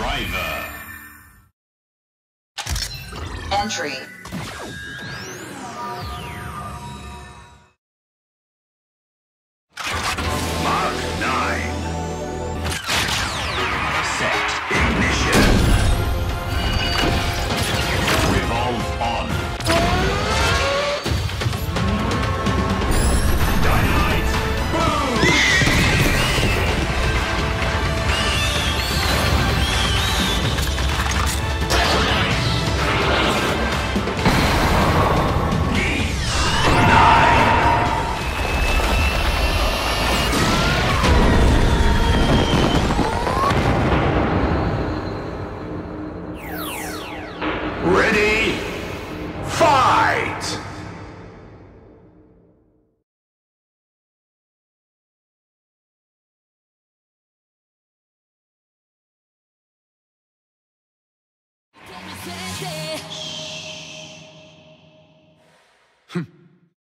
Driver. Entry. Mark 9. Set ignition. Revolve on. Dynamite. Boom. Ready, fight!